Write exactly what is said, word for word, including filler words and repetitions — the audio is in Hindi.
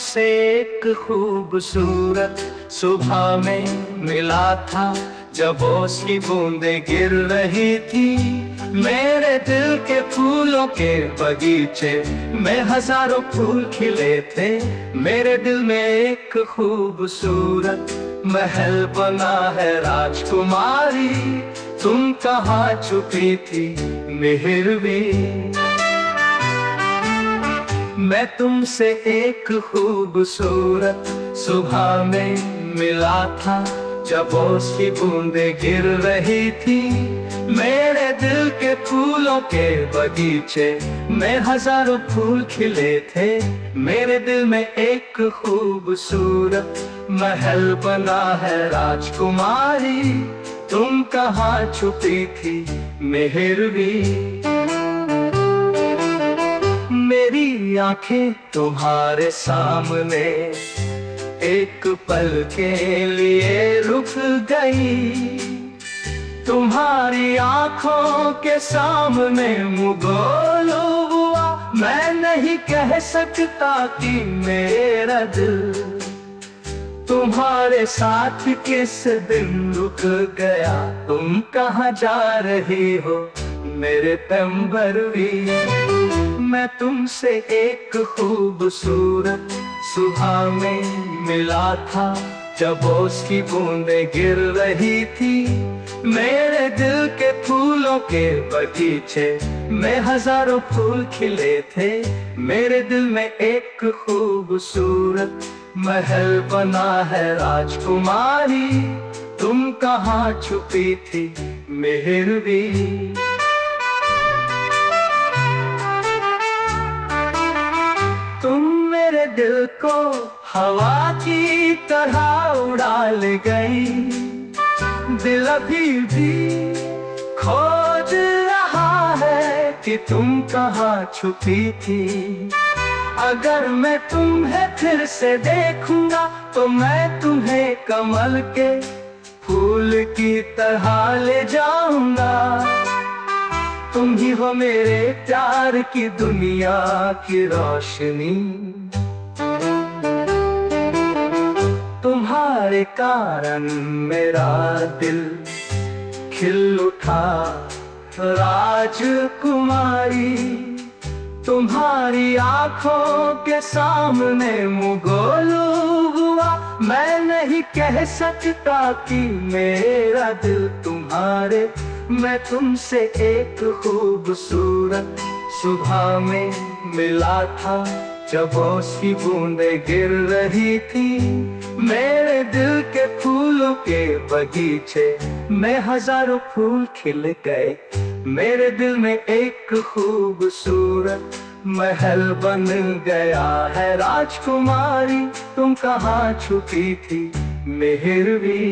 से एक खूबसूरत सुबह में मिला था, जब उसकी बूंदे गिर रही थी मेरे दिल के फूलों के बगीचे में। हजारों फूल खिले थे, मेरे दिल में एक खूबसूरत महल बना है। राजकुमारी तुम कहाँ छुपी थी मिहिरवी, मैं तुमसे एक खूबसूरत सुबह में मिला था, जब उसकी बूंदें गिर रही थी मेरे दिल के फूलों के बगीचे में। हजारों फूल खिले थे, मेरे दिल में एक खूबसूरत महल बना है। राजकुमारी तुम कहाँ छुपी थी मिहिरवी, मेरी आंखें तुम्हारे सामने एक पल के लिए रुक गई। तुम्हारी आंखों के सामने मुगोलो हुआ, मैं नहीं कह सकता कि मेरा दिल तुम्हारे साथ किस दिन रुक गया। तुम कहाँ जा रही हो मेरे पैंबरवी, मैं तुमसे एक खूबसूरत सुबह में मिला था, जब उसकी बूंदें गिर रही थी मेरे दिल के फूलों के बगीचे में। हजारों फूल खिले थे, मेरे दिल में एक खूबसूरत महल बना है। राजकुमारी तुम कहाँ छुपी थी मिहिरवी, मेरे दिल को हवा की तरह उड़ा ले गई। दिल अभी भी खोज रहा है कि तुम कहाँ छुपी थी। अगर मैं तुम्हें फिर से देखूंगा तो मैं तुम्हें कमल के फूल की तरह ले जाऊंगा। तुम ही हो मेरे प्यार की दुनिया की रोशनी, तुम्हारे कारण मेरा दिल खिल उठा। राजकुमारी तुम्हारी आंखों के सामने मुगोलो हुआ, मैं नहीं कह सकता कि मेरा दिल तुम्हारे, मैं तुमसे एक खूबसूरत सुबह में मिला था, जब उसकी बूंदें गिर रही थी मेरे दिल के फूलों के बगीचे में। हजारों फूल खिल गए, मेरे दिल में एक खूबसूरत महल बन गया है। राजकुमारी तुम कहाँ छुपी थी मिहिरवी।